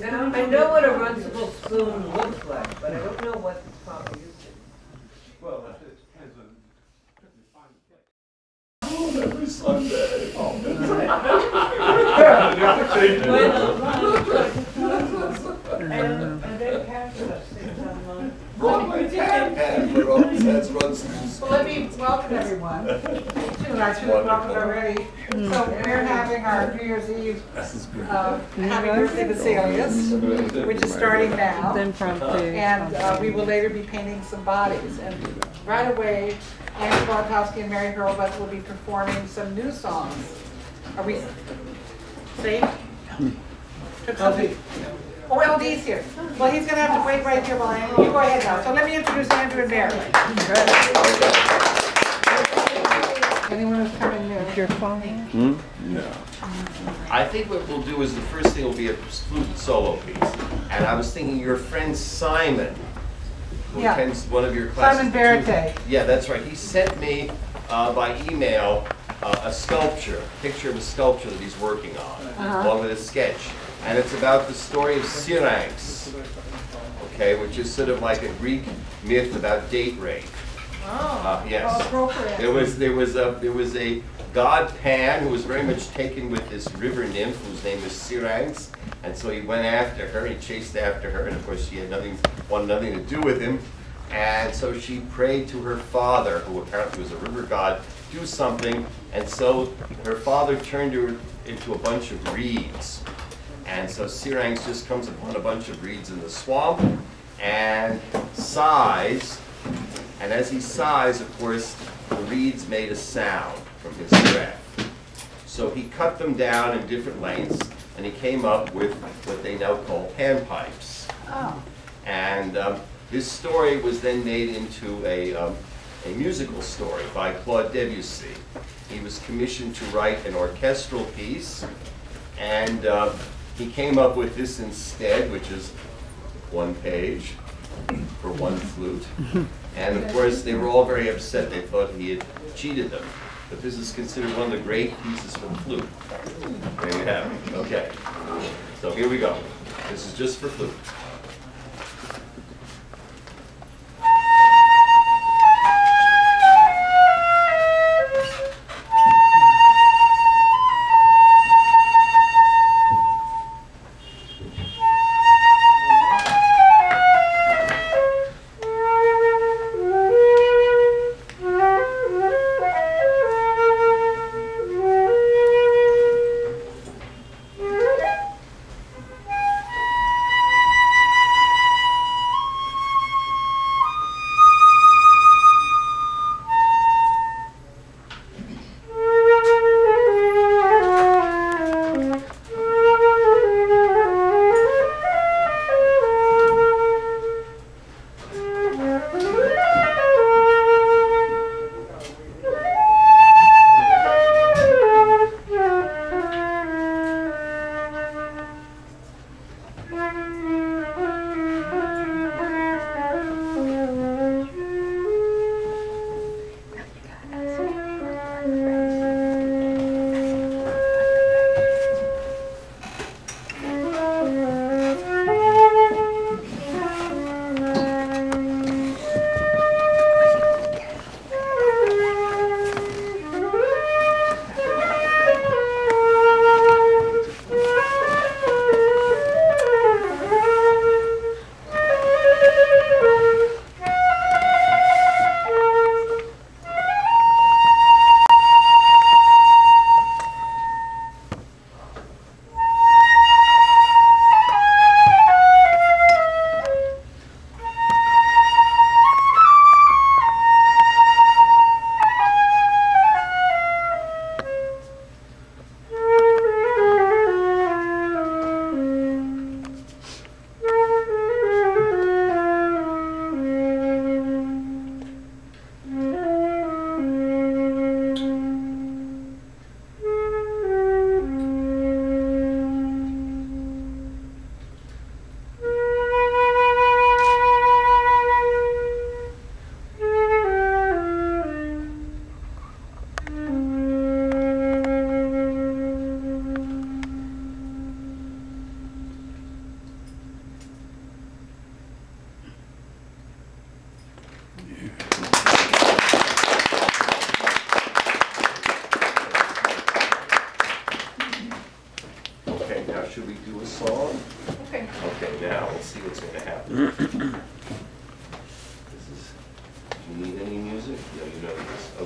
Now, I know what a runcible spoon looks like, but I don't know what it's probably used to. Well, it depends on the every Sunday. And they pass us things online. Broadway Pan, we're always at runcible's. Well, let me welcome everyone. I should have welcomed already. So we're having our New Year's Eve Happy Birthday Vesalius, which is starting now. And we will later be painting some bodies. And right away, Andrew Bolotowsky and Mary Hurlbut will be performing some new songs. Are we safe? Oh, LD's here. Well, he's going to have to wait right here while Andrew. You go ahead now. So let me introduce Andrew and Mary. Anyone who's coming new? You're following? Hmm? No. I think what we'll do is the first thing will be a flute solo piece. And I was thinking your friend Simon, who attends one of your classes. Simon Berette. Yeah, that's right. He sent me by email a picture of a sculpture that he's working on, along with a sketch. And it's about the story of Syrinx, which is sort of like a Greek myth about date rape. Yes, there was a god Pan who was very much taken with this river nymph whose name was Syrinx, and so he went after her. He chased after her, and of course she had wanted nothing to do with him, and so she prayed to her father, who apparently was a river god, do something, and so her father turned her into a bunch of reeds, and so Syrinx just comes upon a bunch of reeds in the swamp and sighs. And as he sighs, of course, the reeds made a sound from his breath. So he cut them down in different lengths, and he came up with what they now call panpipes. And this story was then made into a musical story by Claude Debussy. He was commissioned to write an orchestral piece, and he came up with this instead, which is one page for one flute. And of course, they were all very upset. They thought he had cheated them. But this is considered one of the great pieces for the flute. There you have it. Okay. So here we go. This is just for flute.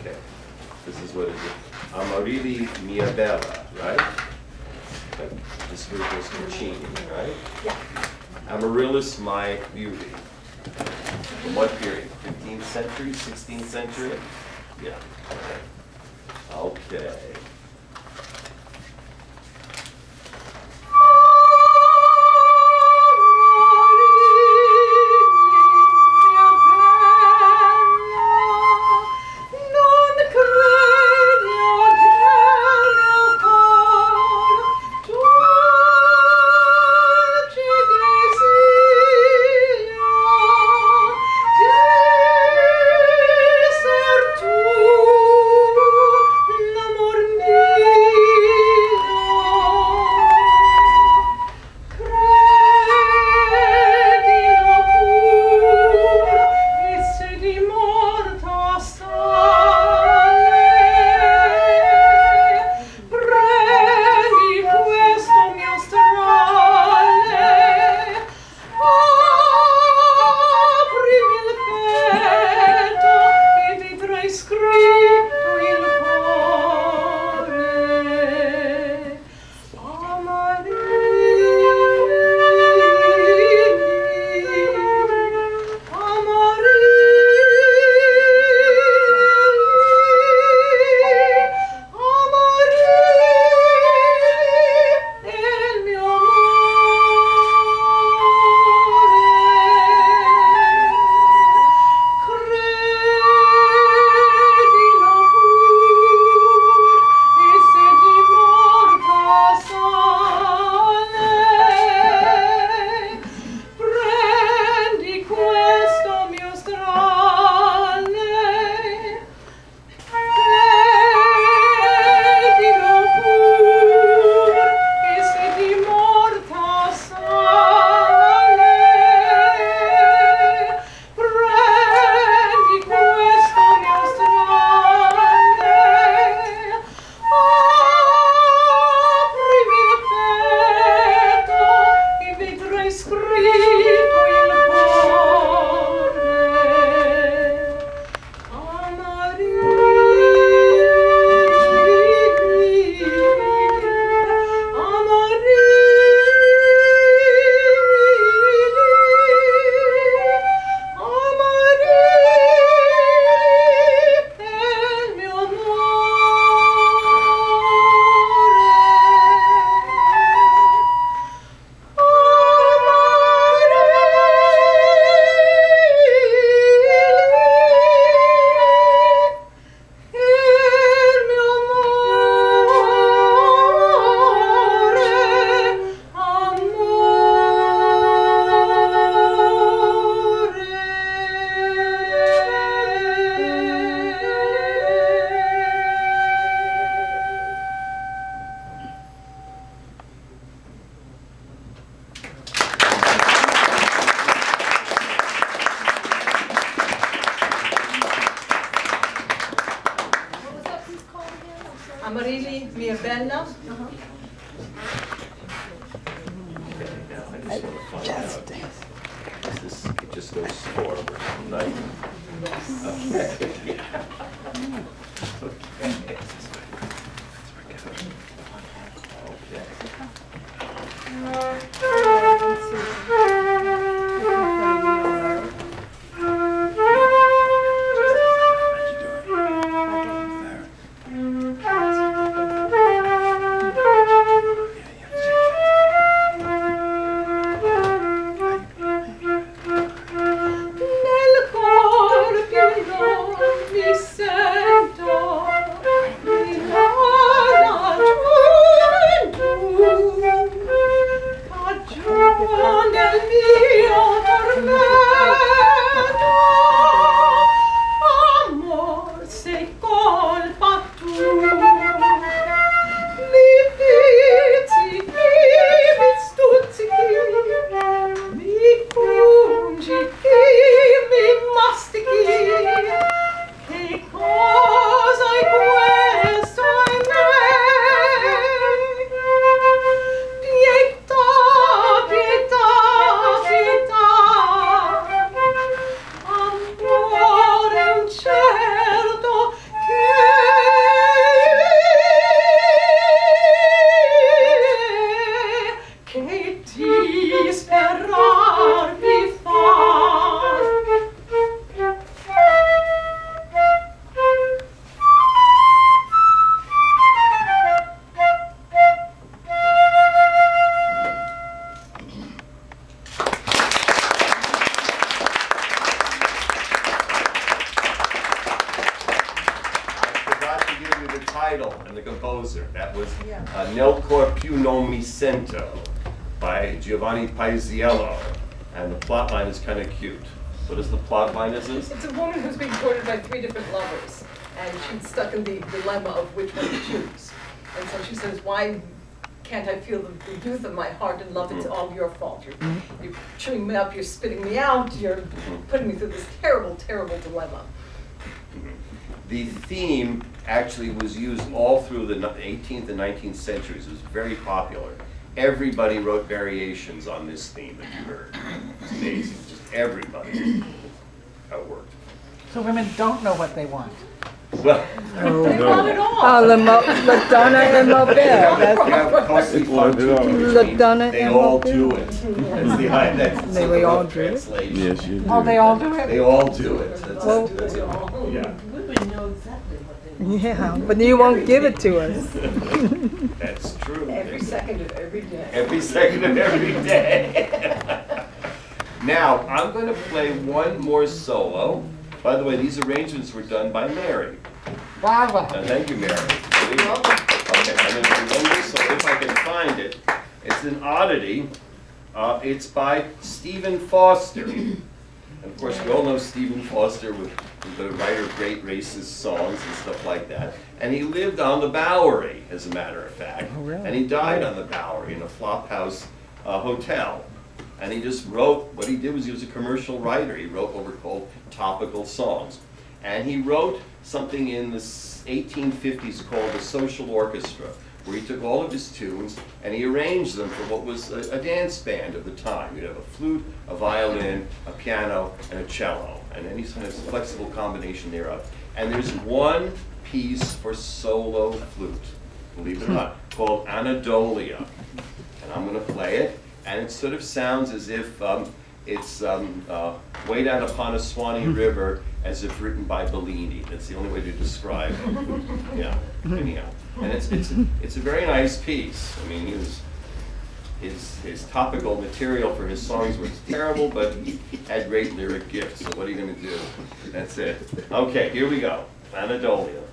okay, this is what it is. Amarilli mia bella, right? Like, this group is Puccini, right? Yeah. Amaryllis, my beauty. From what period? 15th century, 16th century? Yeah. Okay. Yes. title and the composer. That was Nel Cor Più Non Mi Cento by Giovanni Paisiello. And the plot line is kind of cute. What is the plot line? It's a woman who's being courted by three different lovers. And she's stuck in the dilemma of which one to choose. And so she says, why can't I feel the youth of my heart and love? It's all your fault. You're chewing me up, you're spitting me out, you're putting me through this terrible, terrible dilemma. The theme actually was used all through the 18th and 19th centuries. It was very popular. Everybody wrote variations on this theme that you heard. It's amazing. Just everybody. How it worked. So women don't know what they want. Well, not at all. La Donna and Mobile. They all do it. They all do it. Oh, they all do it? They all do it. That's it. Yeah. Women know exactly what they want. Yeah, but you won't give it to us. That's true. Every second of every day. Every second of every day. Now, I'm going to play one more solo. By the way, these arrangements were done by Mary. Bravo. Thank you, Mary. Okay, I'm going to do one more solo if I can find it. It's an oddity. It's by Stephen Foster. And of course, we all know Stephen Foster with the writer of great racist songs and stuff like that. And he lived on the Bowery, as a matter of fact. Oh, really? And he died on the Bowery in a flophouse hotel. And he just wrote, what he did was he was a commercial writer. He wrote what were called topical songs. And he wrote something in the 1850s called the Social Orchestra, where he took all of his tunes and he arranged them for what was a dance band of the time. You'd have a flute, a violin, a piano, and a cello, and any sort of flexible combination thereof. And there's one piece for solo flute, believe it or not, called Anadolia. And I'm going to play it. And it sort of sounds as if it's way down upon a Swanee River, as if written by Bellini. That's the only way to describe it. Yeah, anyhow. And it's a very nice piece. I mean, his topical material for his songs was terrible, but he had great lyric gifts. So what are you going to do? That's it. Okay, here we go. Anadolia.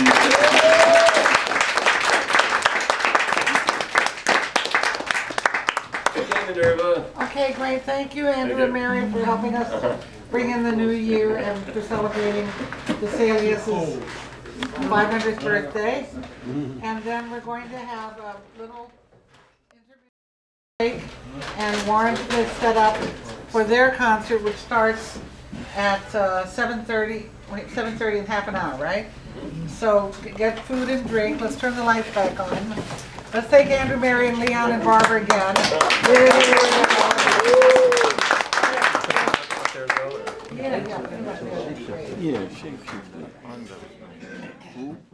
Thank you. Okay, great. Thank you, Andrew and Mary, for helping us bring in the new year and for celebrating Vesalius' 500th birthday. And then we're going to have a little interview break, and Warren's going to set up for their concert, which starts at 7:30 in half an hour, right? So get food and drink. Let's turn the lights back on. Let's take Andrew, Mary, and Leon and Barbara again. Yeah, yeah, yeah.